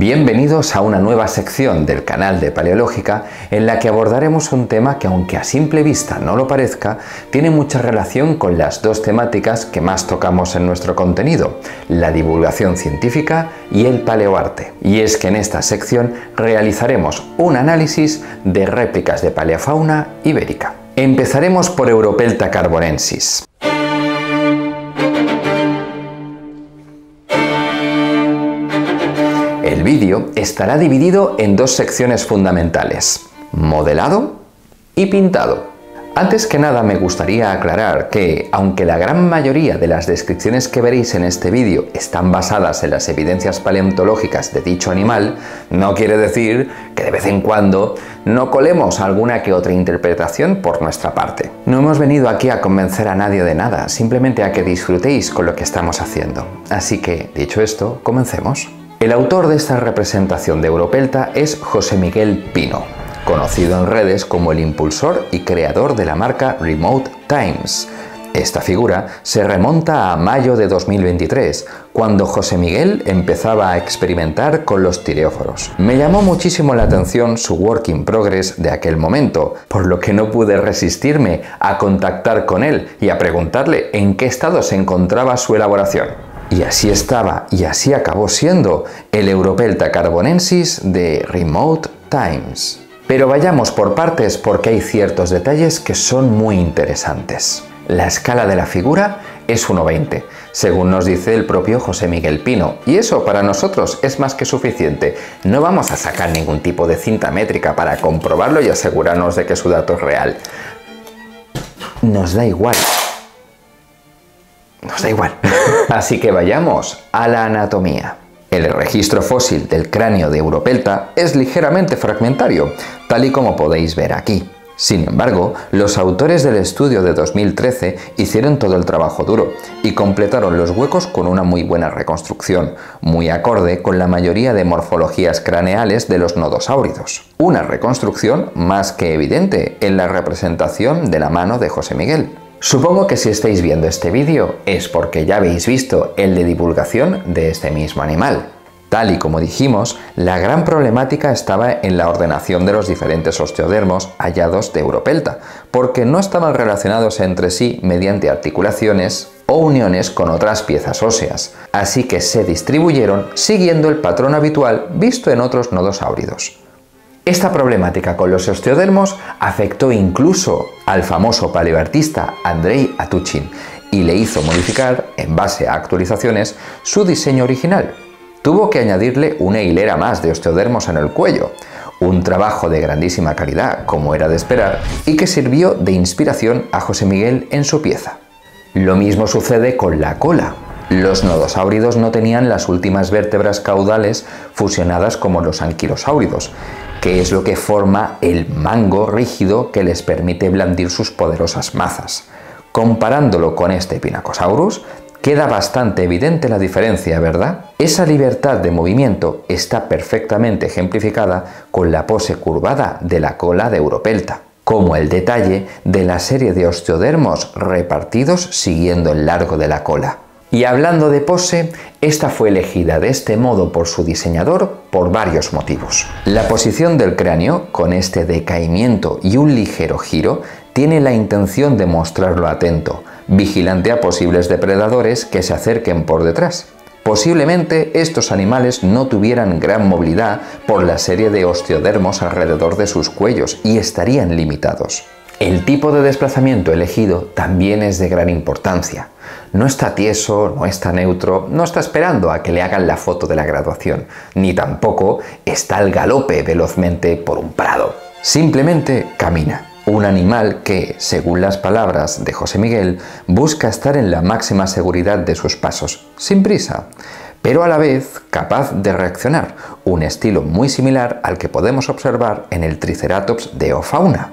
Bienvenidos a una nueva sección del canal de Paleológica en la que abordaremos un tema que, aunque a simple vista no lo parezca, tiene mucha relación con las dos temáticas que más tocamos en nuestro contenido, la divulgación científica y el paleoarte. Y es que en esta sección realizaremos un análisis de réplicas de paleofauna ibérica. Empezaremos por Europelta carbonensis. El vídeo estará dividido en dos secciones fundamentales, modelado y pintado. Antes que nada me gustaría aclarar que, aunque la gran mayoría de las descripciones que veréis en este vídeo están basadas en las evidencias paleontológicas de dicho animal, no quiere decir que de vez en cuando no colemos alguna que otra interpretación por nuestra parte. No hemos venido aquí a convencer a nadie de nada, simplemente a que disfrutéis con lo que estamos haciendo. Así que, dicho esto, comencemos. El autor de esta representación de Europelta es José Miguel Pino, conocido en redes como el impulsor y creador de la marca Remote Times. Esta figura se remonta a mayo de 2023, cuando José Miguel empezaba a experimentar con los tireóforos. Me llamó muchísimo la atención su work in progress de aquel momento, por lo que no pude resistirme a contactar con él y a preguntarle en qué estado se encontraba su elaboración. Y así estaba, y así acabó siendo el Europelta carbonensis de Remote Times. Pero vayamos por partes porque hay ciertos detalles que son muy interesantes. La escala de la figura es 1:20, según nos dice el propio José Miguel Pino, y eso para nosotros es más que suficiente. No vamos a sacar ningún tipo de cinta métrica para comprobarlo y asegurarnos de que su dato es real. Nos da igual. Nos da igual. Así que vayamos a la anatomía. El registro fósil del cráneo de Europelta es ligeramente fragmentario, tal y como podéis ver aquí. Sin embargo, los autores del estudio de 2013 hicieron todo el trabajo duro y completaron los huecos con una muy buena reconstrucción, muy acorde con la mayoría de morfologías craneales de los nodosáuridos. Una reconstrucción más que evidente en la representación de la mano de José Miguel. Supongo que si estáis viendo este vídeo es porque ya habéis visto el de divulgación de este mismo animal. Tal y como dijimos, la gran problemática estaba en la ordenación de los diferentes osteodermos hallados de Europelta, porque no estaban relacionados entre sí mediante articulaciones o uniones con otras piezas óseas, así que se distribuyeron siguiendo el patrón habitual visto en otros nodosáuridos. Esta problemática con los osteodermos afectó incluso al famoso paleoartista Andrei Atuchin y le hizo modificar, en base a actualizaciones, su diseño original. Tuvo que añadirle una hilera más de osteodermos en el cuello, un trabajo de grandísima calidad, como era de esperar, y que sirvió de inspiración a José Miguel en su pieza. Lo mismo sucede con la cola. Los nodosáuridos no tenían las últimas vértebras caudales fusionadas como los anquilosáuridos, que es lo que forma el mango rígido que les permite blandir sus poderosas mazas. Comparándolo con este Pinacosaurus, queda bastante evidente la diferencia, ¿verdad? Esa libertad de movimiento está perfectamente ejemplificada con la pose curvada de la cola de Europelta, como el detalle de la serie de osteodermos repartidos siguiendo el largo de la cola. Y hablando de pose, esta fue elegida de este modo por su diseñador por varios motivos. La posición del cráneo, con este decaimiento y un ligero giro, tiene la intención de mostrarlo atento, vigilante a posibles depredadores que se acerquen por detrás. Posiblemente estos animales no tuvieran gran movilidad por la serie de osteodermos alrededor de sus cuellos y estarían limitados. El tipo de desplazamiento elegido también es de gran importancia. No está tieso, no está neutro, no está esperando a que le hagan la foto de la graduación, ni tampoco está al galope velozmente por un prado. Simplemente camina. Un animal que, según las palabras de José Miguel, busca estar en la máxima seguridad de sus pasos, sin prisa, pero a la vez capaz de reaccionar, un estilo muy similar al que podemos observar en el Triceratops de Ofauna,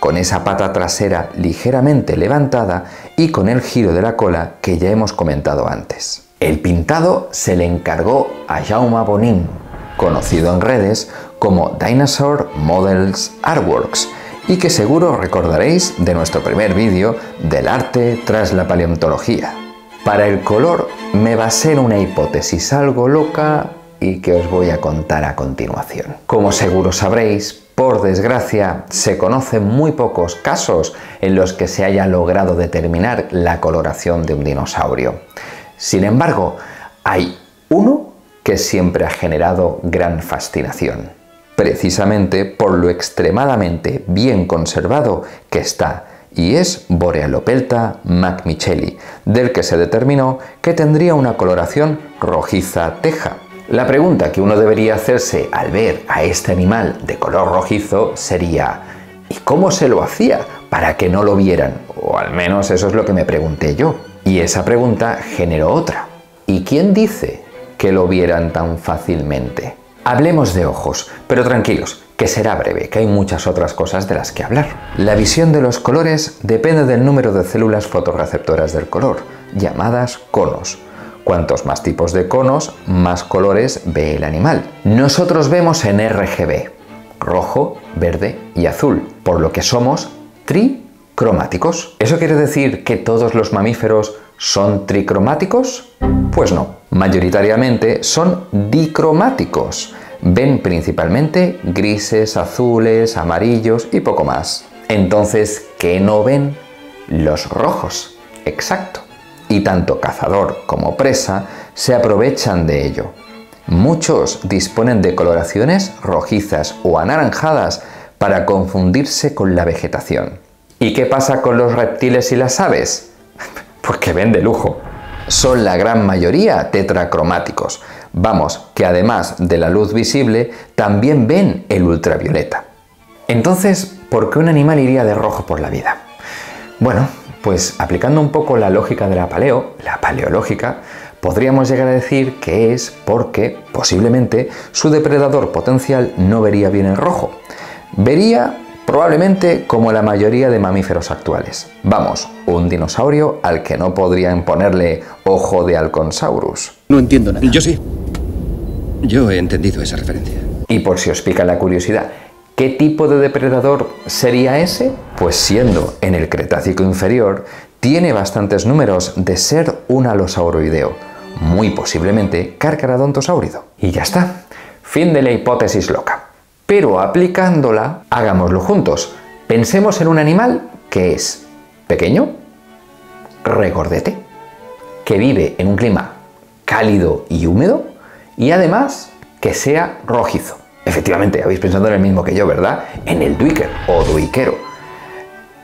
con esa pata trasera ligeramente levantada y con el giro de la cola que ya hemos comentado antes. El pintado se le encargó a Jaume Bonin, conocido en redes como Dinosaur Models Artworks, y que seguro recordaréis de nuestro primer vídeo del arte tras la paleontología. Para el color me basé en una hipótesis algo loca, y que os voy a contar a continuación. Como seguro sabréis, por desgracia, se conocen muy pocos casos en los que se haya logrado determinar la coloración de un dinosaurio. Sin embargo, hay uno que siempre ha generado gran fascinación, precisamente por lo extremadamente bien conservado que está, y es Borealopelta markmitchelli, del que se determinó que tendría una coloración rojiza teja. La pregunta que uno debería hacerse al ver a este animal de color rojizo sería: ¿y cómo se lo hacía para que no lo vieran? O al menos eso es lo que me pregunté yo. Y esa pregunta generó otra: ¿y quién dice que lo vieran tan fácilmente? Hablemos de ojos, pero tranquilos, que será breve, que hay muchas otras cosas de las que hablar. La visión de los colores depende del número de células fotorreceptoras del color, llamadas conos. Cuantos más tipos de conos, más colores ve el animal. Nosotros vemos en RGB, rojo, verde y azul, por lo que somos tricromáticos. ¿Eso quiere decir que todos los mamíferos son tricromáticos? Pues no. Mayoritariamente son dicromáticos. Ven principalmente grises, azules, amarillos y poco más. Entonces, ¿qué no ven? Los rojos. Exacto. Y tanto cazador como presa se aprovechan de ello. Muchos disponen de coloraciones rojizas o anaranjadas para confundirse con la vegetación. ¿Y qué pasa con los reptiles y las aves? Pues que ven de lujo. Son la gran mayoría tetracromáticos. Vamos, que además de la luz visible, también ven el ultravioleta. Entonces, ¿por qué un animal iría de rojo por la vida? Bueno, pues aplicando un poco la lógica de la paleológica, podríamos llegar a decir que es porque, posiblemente, su depredador potencial no vería bien el rojo. Vería, probablemente, como la mayoría de mamíferos actuales. Vamos, un dinosaurio al que no podrían ponerle ojo de Alconsaurus. No entiendo nada. Yo sí. Yo he entendido esa referencia. Y por si os pica la curiosidad, ¿qué tipo de depredador sería ese? Pues siendo en el Cretácico inferior, tiene bastantes números de ser un alosauroideo, muy posiblemente carcharodontosáurido. Y ya está, fin de la hipótesis loca. Pero aplicándola, hagámoslo juntos. Pensemos en un animal que es pequeño, regordete, que vive en un clima cálido y húmedo, y además que sea rojizo. Efectivamente, habéis pensado en el mismo que yo, ¿verdad? En el duiker o duikero.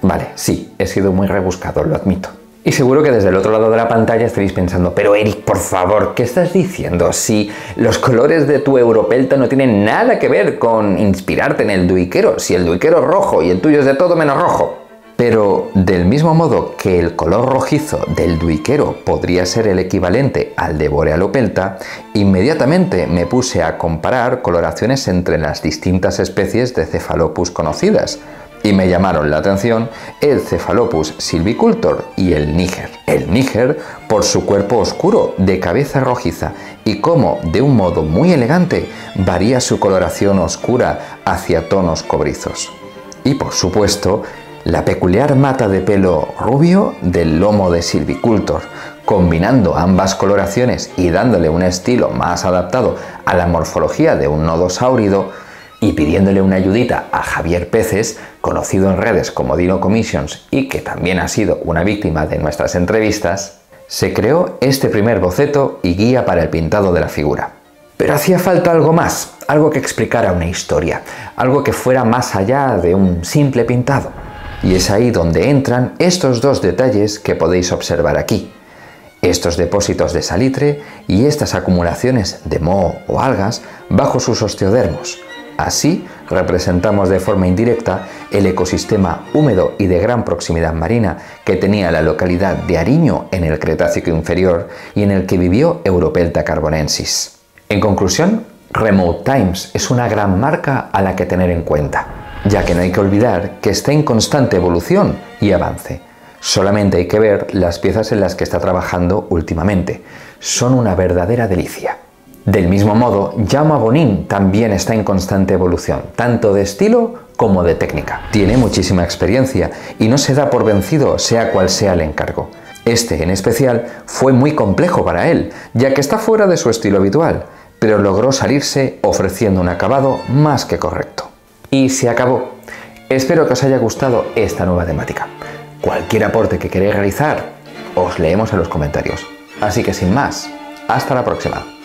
Vale, sí, he sido muy rebuscado, lo admito. Y seguro que desde el otro lado de la pantalla estaréis pensando: pero Eric, por favor, ¿qué estás diciendo? Si los colores de tu Europelta no tienen nada que ver con inspirarte en el duikero, si el duikero es rojo y el tuyo es de todo menos rojo. Pero del mismo modo que el color rojizo del duikero podría ser el equivalente al de Borealopelta, inmediatamente me puse a comparar coloraciones entre las distintas especies de Cefalopus conocidas, y me llamaron la atención el Cefalopus silvicultor y el níger. El níger por su cuerpo oscuro, de cabeza rojiza, y cómo, de un modo muy elegante, varía su coloración oscura hacia tonos cobrizos. Y por supuesto, la peculiar mata de pelo rubio del lomo de silvicultor, combinando ambas coloraciones y dándole un estilo más adaptado a la morfología de un nodosáurido, y pidiéndole una ayudita a Javier Peces, conocido en redes como Dino Commissions y que también ha sido una víctima de nuestras entrevistas, se creó este primer boceto y guía para el pintado de la figura. Pero hacía falta algo más, algo que explicara una historia, algo que fuera más allá de un simple pintado. Y es ahí donde entran estos dos detalles que podéis observar aquí. Estos depósitos de salitre y estas acumulaciones de moho o algas bajo sus osteodermos. Así representamos de forma indirecta el ecosistema húmedo y de gran proximidad marina que tenía la localidad de Ariño en el Cretácico inferior y en el que vivió Europelta carbonensis. En conclusión, Remote Times es una gran marca a la que tener en cuenta, ya que no hay que olvidar que está en constante evolución y avance. Solamente hay que ver las piezas en las que está trabajando últimamente. Son una verdadera delicia. Del mismo modo, Jaume Bonin también está en constante evolución, tanto de estilo como de técnica. Tiene muchísima experiencia y no se da por vencido sea cual sea el encargo. Este, en especial, fue muy complejo para él, ya que está fuera de su estilo habitual, pero logró salirse ofreciendo un acabado más que correcto. Y se acabó. Espero que os haya gustado esta nueva temática. Cualquier aporte que queréis realizar, os leemos en los comentarios. Así que sin más, hasta la próxima.